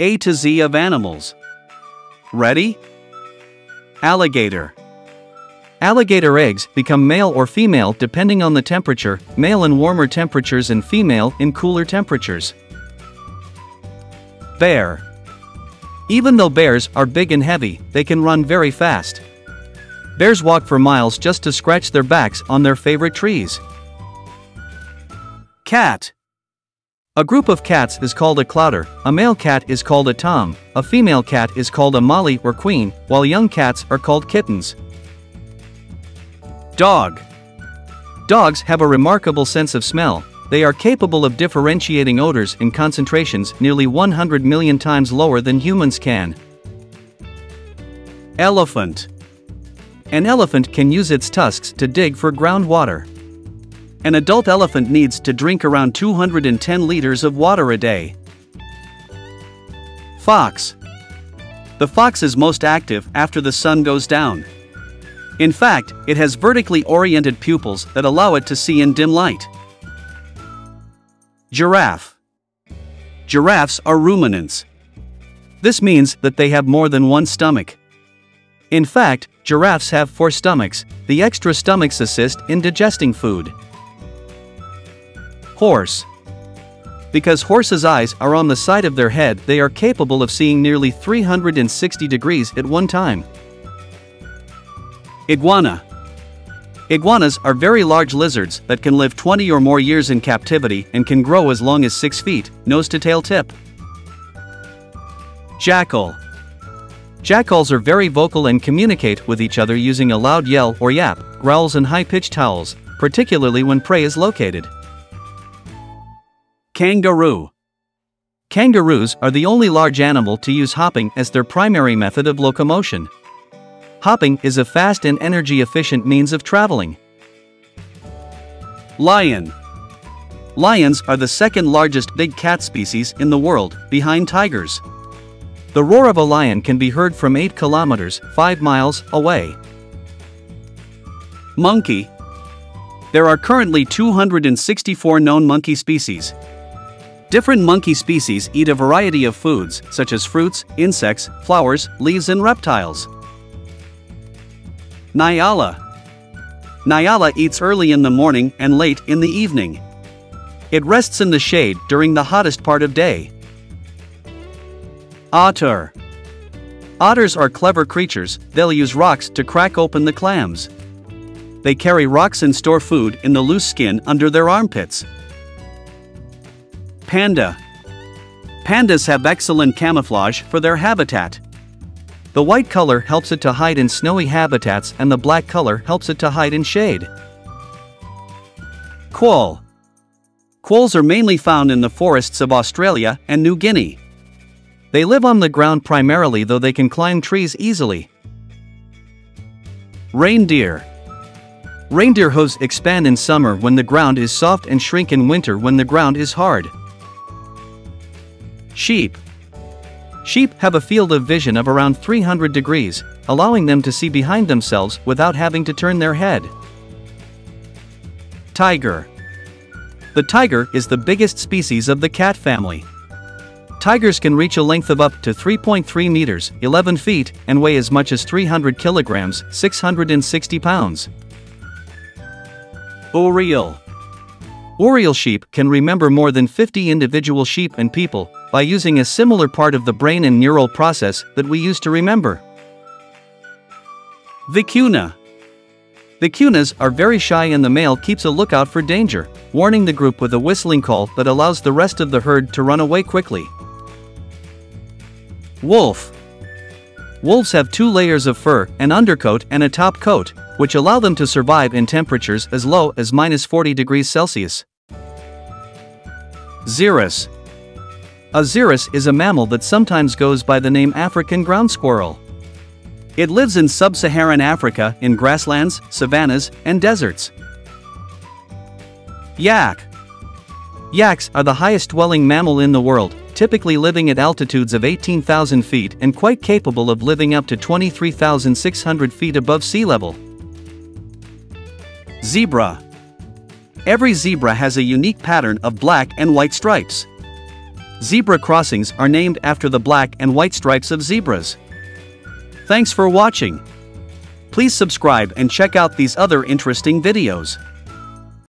A to Z of animals. Ready? Alligator. Alligator eggs become male or female depending on the temperature, male in warmer temperatures and female in cooler temperatures. Bear. Even though bears are big and heavy, they can run very fast. Bears walk for miles just to scratch their backs on their favorite trees. Cat. A group of cats is called a clowder, a male cat is called a tom, a female cat is called a molly or queen, while young cats are called kittens. Dog. Dogs have a remarkable sense of smell. They are capable of differentiating odors in concentrations nearly 100 million times lower than humans can. Elephant. An elephant can use its tusks to dig for groundwater. An adult elephant needs to drink around 210 liters of water a day. Fox. The fox is most active after the sun goes down. In fact, it has vertically oriented pupils that allow it to see in dim light. Giraffe. Giraffes are ruminants. This means that they have more than one stomach. In fact, giraffes have 4 stomachs. The extra stomachs assist in digesting food. Horse. Because horses' eyes are on the side of their head, they are capable of seeing nearly 360 degrees at one time. Iguana. Iguanas are very large lizards that can live 20 or more years in captivity and can grow as long as 6 feet, nose to tail tip. Jackal. Jackals are very vocal and communicate with each other using a loud yell or yap, growls and high-pitched howls, particularly when prey is located. Kangaroo. Kangaroos are the only large animal to use hopping as their primary method of locomotion. Hopping is a fast and energy-efficient means of traveling. Lion. Lions are the second-largest big cat species in the world, behind tigers. The roar of a lion can be heard from 8 kilometers, 5 miles, away. Monkey. There are currently 264 known monkey species. Different monkey species eat a variety of foods, such as fruits, insects, flowers, leaves and reptiles. Nyala. Nyala eats early in the morning and late in the evening. It rests in the shade during the hottest part of day. Otter. Otters are clever creatures. They'll use rocks to crack open the clams. They carry rocks and store food in the loose skin under their armpits. Panda. Pandas have excellent camouflage for their habitat. The white color helps it to hide in snowy habitats and the black color helps it to hide in shade. Quoll. Quolls are mainly found in the forests of Australia and New Guinea. They live on the ground primarily, though they can climb trees easily. Reindeer. Reindeer hooves expand in summer when the ground is soft and shrink in winter when the ground is hard. Sheep. Sheep have a field of vision of around 300 degrees, allowing them to see behind themselves without having to turn their head. Tiger. The tiger is the biggest species of the cat family. Tigers can reach a length of up to 3.3 meters, 11 feet, and weigh as much as 300 kilograms, 660 pounds. Urial. Urial sheep can remember more than 50 individual sheep and people, by using a similar part of the brain and neural process that we use to remember. Vicuna. Vicunas are very shy and the male keeps a lookout for danger, warning the group with a whistling call that allows the rest of the herd to run away quickly. Wolf. Wolves have 2 layers of fur, an undercoat and a top coat, which allow them to survive in temperatures as low as -40 degrees Celsius. Xerus. A xerus is a mammal that sometimes goes by the name African ground squirrel. It lives in sub-Saharan Africa in grasslands, savannas, and deserts. Yak. Yaks are the highest-dwelling mammal in the world, typically living at altitudes of 18,000 feet and quite capable of living up to 23,600 feet above sea level. Zebra. Every zebra has a unique pattern of black and white stripes. Zebra crossings are named after the black and white stripes of zebras. Thanks for watching. Please subscribe and check out these other interesting videos.